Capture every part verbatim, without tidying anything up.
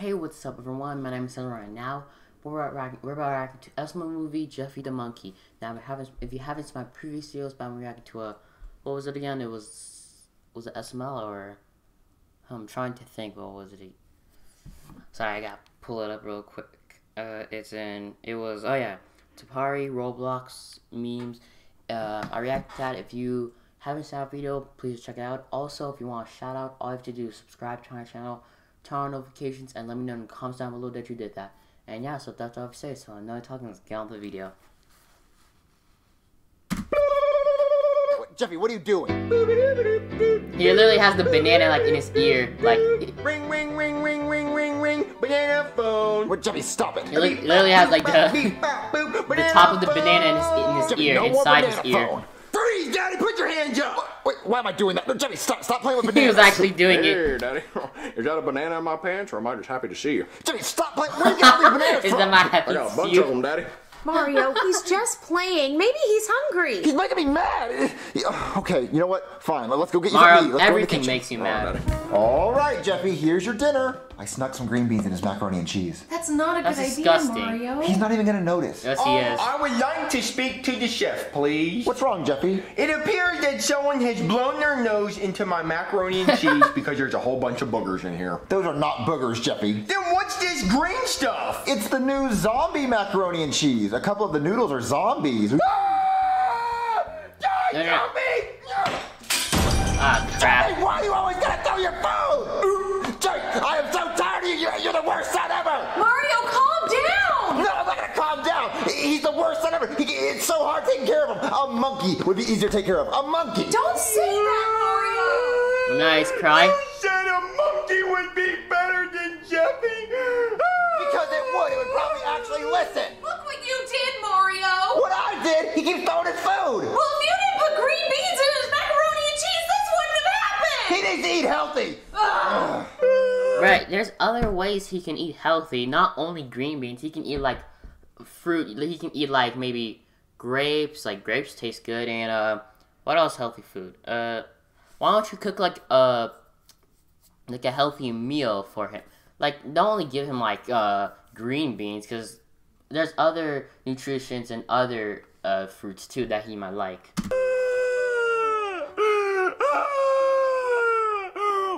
Hey, what's up everyone? My name is Sandra, and now we're about we're about reacting to Esma's movie Jeffy the Monkey. Now, if you haven't, if you haven't seen my previous videos, but I'm reacting to a what was it again? It was was it S M L or I'm trying to think. What was it? Sorry, I got to pull it up real quick. Uh, it's in it was oh yeah, Tapari Roblox memes. Uh, I reacted to that. If you haven't seen that video, please check it out. Also, if you want a shout out, all you have to do is subscribe to my channel, turn on notifications, and let me know in the comments down below that you did that. And yeah, so that's all I have to say. So I'm not talking, let's get on with the video. Jeffy, what are you doing? He literally has the banana like in his ear, like ring ring ring ring ring ring ring banana phone. Well, Jeffy, stop it. He literally, literally has like the the top of the banana in his, in his Jeffy, ear, no inside his ear. Phone. Freeze, Daddy! Put your hands up! Wait, why am I doing that? No, Jeffy, stop, stop playing with bananas! He was actually doing hey, it. Daddy, is that a banana in my pants, or am I just happy to see you? Jeffy, stop playing! Where you got these bananas from? Is that my happy I got a bunch you? of them, Daddy. Mario, he's just playing. Maybe he's hungry. He's making me mad. Okay, you know what? Fine, let's go get you Mario, something to eat. Everything makes you mad. All right, Jeffy, here's your dinner. I snuck some green beans in his macaroni and cheese. That's not a That's good disgusting. idea, Mario. He's not even going to notice. Yes, he is. Oh, I would like to speak to the chef, please. What's wrong, Jeffy? It appears that someone has blown their nose into my macaroni and cheese because there's a whole bunch of boogers in here. Those are not boogers, Jeffy. Then what's this green stuff? It's the new zombie macaroni and cheese. A couple of the noodles are zombies. Ah, you're yeah. zombie! Ah, crap. Jeffy, why are you always gonna throw your food? Jeffy, I am so tired of you. You're the worst son ever. Mario, calm down. No, I'm not gonna calm down. He's the worst son ever. He, it's so hard taking care of him. A monkey would be easier to take care of. A monkey. Don't say that, Mario. Nice cry. You said a monkey would be better than Jeffy. Because it would. It would probably actually listen. He keeps throwing his food! Well, if you didn't put green beans in his macaroni and cheese, this wouldn't have happened! He needs to eat healthy! Ugh. Right, there's other ways he can eat healthy, not only green beans. He can eat, like, fruit. He can eat, like, maybe grapes. Like, grapes taste good, and, uh, what else healthy food? Uh, why don't you cook, like, a, like, a healthy meal for him? Like, don't only give him, like, uh, green beans, because there's other nutrients and other Uh, fruits too that he might like.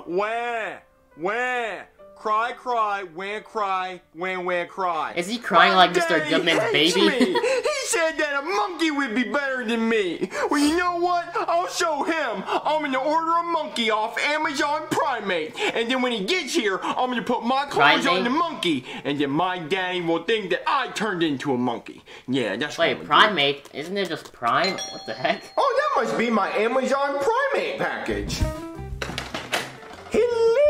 Wah, wah, cry, cry, wah, cry, wah, wah, cry. Is he crying My like Mister Goodman's baby? He said that a monkey would be better than me. Well, you know what? I'll show him. I'm gonna order a monkey off Amazon Primate, and then when he gets here, I'm gonna put my clothes Primate? on the monkey, and then my daddy will think that I turned into a monkey. Yeah, that's Wait, what Primate? Do. Isn't it just Prime? What the heck? Oh, that must be my Amazon Primate package. Hello.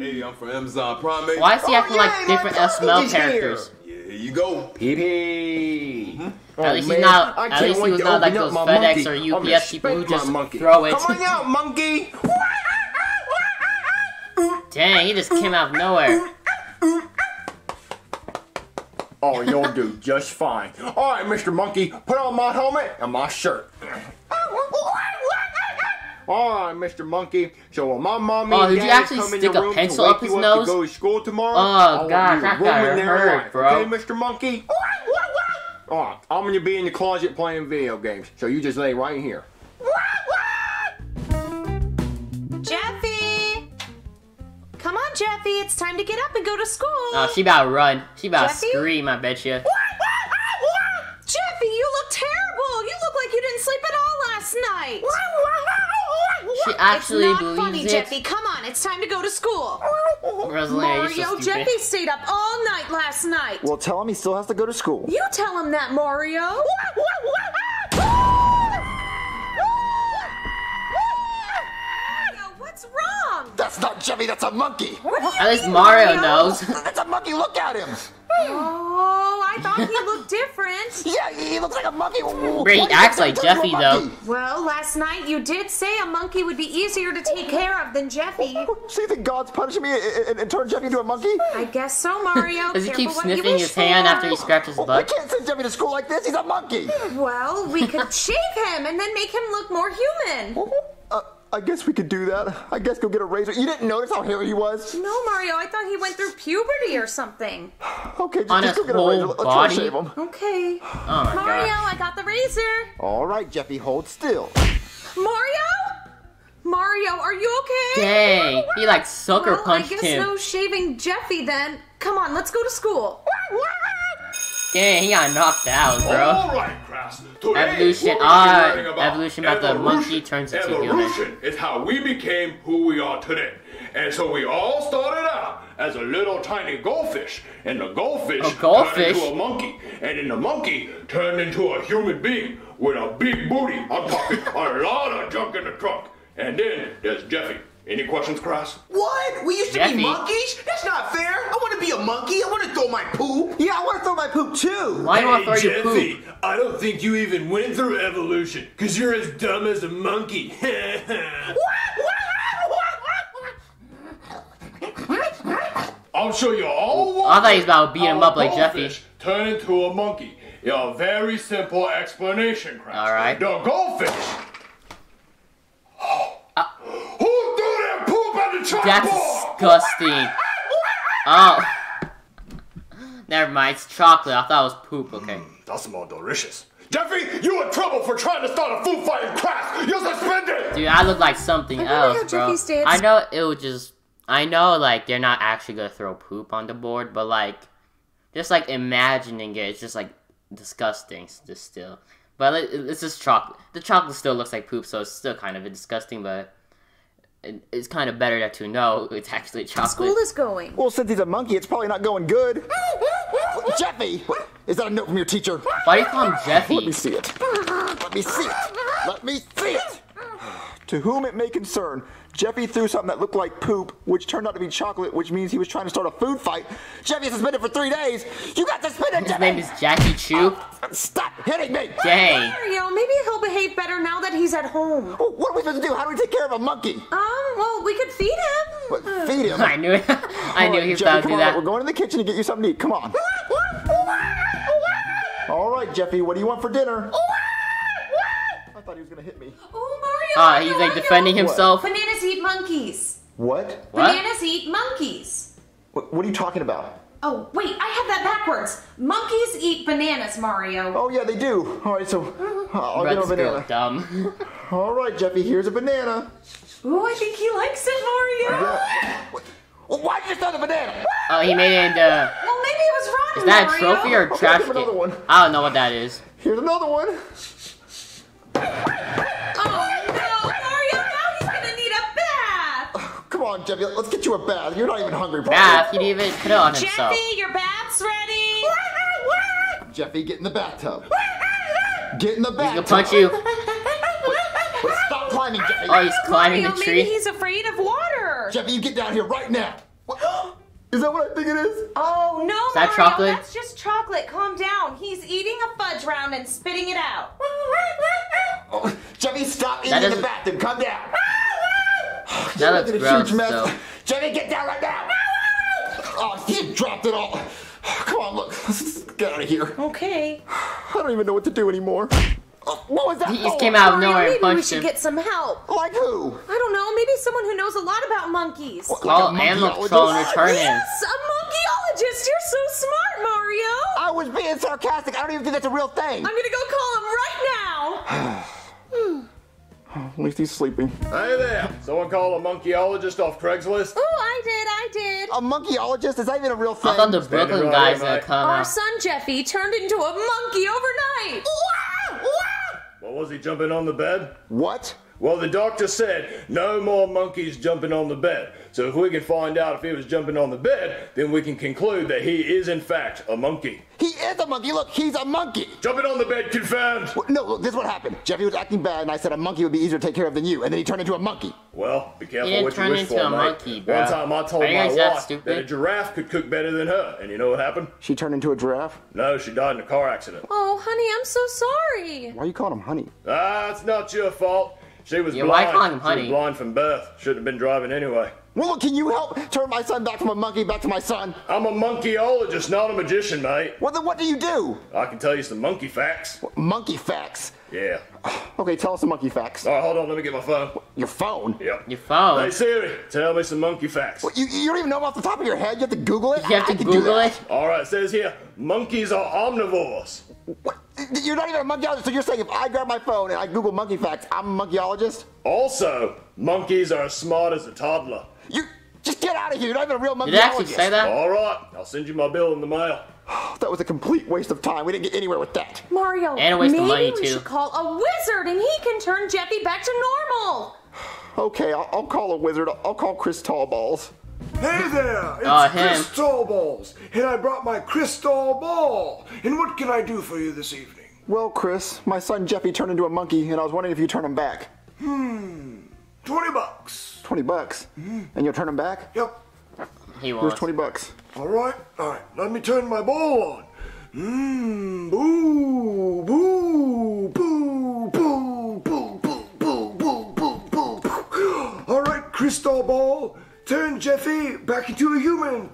Hey, I'm from Amazon Primate. Why is he acting oh, yeah, like different S M L characters? Here. Here you go, P P. Mm-hmm. oh, at least man. he's not. I at least he was not like those FedEx monkey. or U P S people who just monkey. throw it. Come on out, monkey! Dang, he just came out of nowhere. Oh, you'll do just fine. All right, Mister Monkey, put on my helmet and my shirt. Alright, Mister Monkey. So when my mommy oh, and did you actually come stick in the room a pencil to up his nose? To go to school tomorrow, oh I'll god, that guy hurt, bro. Okay, Mister Monkey. Alright, I'm gonna be in the closet playing video games. So you just lay right here. Jeffy, come on, Jeffy. It's time to get up and go to school. Oh, she about to run. She about to scream. I bet you. Jeffy, you look terrible. You look like you didn't sleep at all last night. She actually it's not funny, it. Jeffy. Come on, it's time to go to school. Rosalina, Mario, so Jeffy stayed up all night last night. Well, tell him he still has to go to school. You tell him that, Mario. What's wrong? That's not Jeffy. That's a monkey. At least Mario knows. That's a monkey. Look at him. Oh, I thought he looked different. Yeah, he looks like a monkey. Where he acts like Jeffy, though. Well, last night you did say a monkey would be easier to take care of than Jeffy. So you think God's punishing me and, and, and turned Jeffy into a monkey? I guess so, Mario. Does he keep sniffing his hand after he scratches his butt? We can't send Jeffy to school like this. He's a monkey. Well, we could shave him and then make him look more human. Uh, I guess we could do that. I guess go get a razor. You didn't notice how hairy he was? No, Mario. I thought he went through puberty or something. Okay, just, just go get a razor. Let's try to shave him. Okay. Oh my Mario, gosh. I got the razor. All right, Jeffy, hold still. Mario? Mario, are you okay? Dang, he like sucker well, punched him. I guess him. No shaving Jeffy then. Come on, let's go to school. Dang, he got knocked out, bro. All right, class. Today, evolution, ah, about? evolution about evolution, the monkey turns into human. Evolution is how we became who we are today. And so we all started out as a little tiny goldfish. And the goldfish, a goldfish turned into a monkey. And then the monkey turned into a human being with a big booty. I'm talking a lot of junk in the trunk. And then there's Jeffy. Any questions, Cross? What? We used to Jeffy. be monkeys? That's not fair. I want to be a monkey. I want to throw my poop. Yeah, I want to throw my poop, too. Why hey, do I throw Jeffy, your poop? I don't think you even went through evolution, because you're as dumb as a monkey. I'll show you all. I thought he was about beating him up like Jeffy. Turn into a monkey. A very simple explanation, Cross. All right. The goldfish. That's disgusting. Oh. Never mind, it's chocolate. I thought it was poop. Okay. Mm, that's more delicious. Jeffy, you in trouble for trying to start a food fight in class. You're suspended. Dude, I look like something else, bro. I know it was just... I know, like, they're not actually going to throw poop on the board, but, like, just, like, imagining it, it's just, like, disgusting just still. But it's just chocolate. The chocolate still looks like poop, so it's still kind of disgusting, but... It's kind of better to know it's actually chocolate. School is going. Well, since he's a monkey, it's probably not going good. Jeffy! Is that a note from your teacher? Why do you call him Jeffy? Let me see it. Let me see it. Let me see it. To whom it may concern, Jeffy threw something that looked like poop, which turned out to be chocolate, which means he was trying to start a food fight. Jeffy suspended for three days. You got suspended, Jeffy! His name is Jackie Chew. Uh, stop hitting me! Dang. Mario, maybe he'll behave better now that he's at home. Oh, what are we supposed to do? How do we take care of a monkey? Um, well, we could feed him. What, feed him? I knew it. I knew he was about to do that. We're going to the kitchen to get you something to eat. Come on. All right, Jeffy, what do you want for dinner? I thought he was going to hit me. Oh, Mario! Ah, uh, he's like defending himself. What? Bananas eat monkeys. What? Bananas what? eat monkeys. What, what are you talking about? Oh, wait, I have that backwards. Monkeys eat bananas, Mario. Oh, yeah, they do. All right, so uh, I'll Red's get a banana. Dumb. All right, Jeffy, here's a banana. Ooh, I think he likes it, Mario. Yeah. Well, why'd you throw the banana? Oh, he made it into... Well, maybe it was rotten, Is that Mario. a trophy or a okay, trash can? I don't know what that is. Here's another one. Oh no, Mario, now he's gonna need a bath! Oh, come on, Jeffy, let's get you a bath. You're not even hungry, probably. Bath? He didn't even put it on himself. Jeffy, your bath's ready! Jeffy, get in the bathtub. Get in the bathtub. He's gonna punch you. Wait, wait, stop climbing, Jeffy. Oh, he's climbing Mario, the tree. Maybe he's afraid of water. Jeffy, you get down here right now. What? Is that what I think it is? Oh, no, is that Mario, chocolate? That's just chocolate. Calm down. He's eating a fudge round and spitting it out. Oh, Jeffy, stop eating in the bathroom. Come down. That looks gross, though. Jeffy, get down right now. Oh, he dropped it all. Come on, look. Let's get out of here. Okay. I don't even know what to do anymore. What was that? He just came out of nowhere and punched him. Maybe we should get some help. Like who? I don't know. Maybe someone who knows a lot about monkeys. Well, like oh, animal control and return. Yes, a monkeyologist. You're so smart, Mario. I was being sarcastic. I don't even think that's a real thing. I'm going to go call him right now. hmm. Oh, at least he's sleeping. Hey there. Someone call a monkeyologist off Craigslist? Oh, I did. I did. A monkeyologist? Is that even a real thing? I thought the Brooklyn right guys going to come Our out. son, Jeffy, turned into a monkey overnight. Well, was he jumping on the bed? What? Well, the doctor said no more monkeys jumping on the bed. So if we can find out if he was jumping on the bed, then we can conclude that he is, in fact, a monkey. He is a monkey. Look, he's a monkey. Jumping on the bed confirmed. Well, no, look, this is what happened. Jeffy was acting bad, and I said a monkey would be easier to take care of than you, and then he turned into a monkey. Well, be careful what you wish for, a mate. Monkey, bro. One time I told my wife that, that a giraffe could cook better than her, and you know what happened? She turned into a giraffe? No, she died in a car accident. Oh, honey, I'm so sorry. Why are you calling him honey? Ah, it's not your fault. She was yeah, blind. She was blind from birth. Shouldn't have been driving anyway. Well, look, can you help turn my son back from a monkey back to my son? I'm a monkeyologist, not a magician, mate. Well, then what do you do? I can tell you some monkey facts. What, monkey facts? Yeah. Okay, tell us some monkey facts. All right, hold on. Let me get my phone. Your phone? Yep. Your phone. Hey, Siri, tell me some monkey facts. What, you, you don't even know off the top of your head? You have to Google it? You have to I Google it? All right, it says here, monkeys are omnivores. What? You're not even a monkeyologist, so you're saying if I grab my phone and I Google monkey facts, I'm a monkeyologist? Also, monkeys are as smart as a toddler. You just get out of here. You're not even a real monkeyologist. Did I actually say that? All right, I'll send you my bill in the mail. That was a complete waste of time. We didn't get anywhere with that. Mario, and a waste maybe of money we too. should call a wizard, and he can turn Jeffy back to normal. Okay, I'll, I'll call a wizard. I'll call Chris Tallballs. Hey there, it's uh, Chris Tallballs, and I brought my crystal ball. And what can I do for you this evening? Well, Chris, my son Jeffy turned into a monkey, and I was wondering if you turn him back. Hmm, twenty bucks. Twenty bucks, mm-hmm. And you'll turn him back? Yep. He wants. Here's twenty bucks. All right, all right. Let me turn my ball on. Mmm, boo, boo, boo, boo, boo, boo, boo, boo, boo, boo. All right, crystal ball. Turn Jeffy back into a human.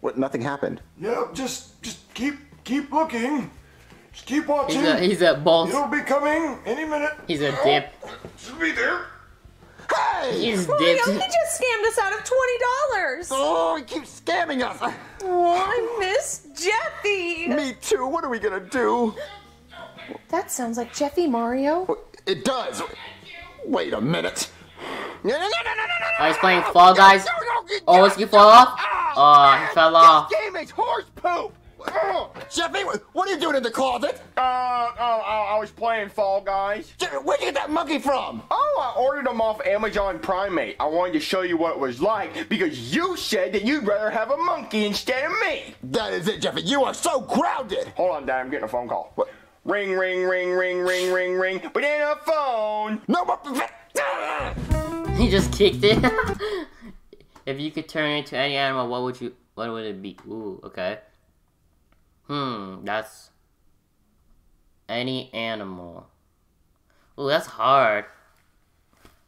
What? Nothing happened. No, just, just keep, keep looking. Just keep watching. He's a, he's a ball. It'll be coming any minute. He's a dip. Should be there. Hey! He's Mario, dipped. He just scammed us out of twenty dollars. Oh, he keeps scamming us. Oh, I miss Jeffy. Me too. What are we gonna do? That sounds like Jeffy, Mario. It does. Wait a minute. No, no, no, no, no, no, oh, he's playing Fall Guys. No, no, no, oh, is he fall off? Oh, oh he fell off. This game is horse poop. Oh, Jeffy, what are you doing in the closet? Uh, oh, I was playing Fall Guys. Jeffy, where'd you get that monkey from? Oh, I ordered him off Amazon Primate. I wanted to show you what it was like because you said that you'd rather have a monkey instead of me. That is it, Jeffy. You are so grounded. Hold on, Dad. I'm getting a phone call. What? Ring, ring, ring, ring, ring, ring, ring. But in a phone. No, but. He just kicked it. If you could turn into any animal, what would you? What would it be? Ooh, okay. Hmm, that's any animal. Ooh, that's hard.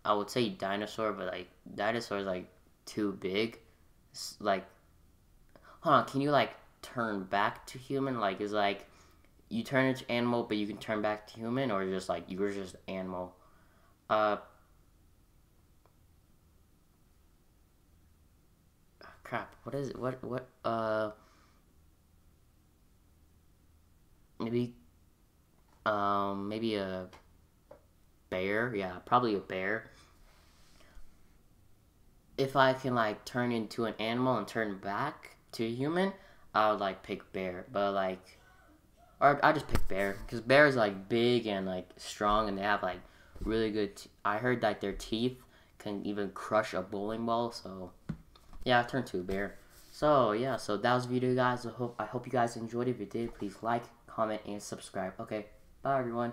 I would say dinosaur, but like dinosaur is like too big. It's like, hold on, can you like turn back to human? Like, is like you turn into animal, but you can turn back to human, or just like you were just animal. Uh. Crap, what is it? What, what, uh, maybe, um, maybe a bear? Yeah, probably a bear. If I can, like, turn into an animal and turn back to a human, I would, like, pick bear. But, like, or I just pick bear. Because bear is, like, big and, like, strong and they have, like, really good, te I heard, like, their teeth can even crush a bowling ball, so... Yeah, I turned to a bear. So, yeah, so that was the video, guys. I hope, I hope you guys enjoyed it. If you did, please like, comment, and subscribe. Okay, bye, everyone.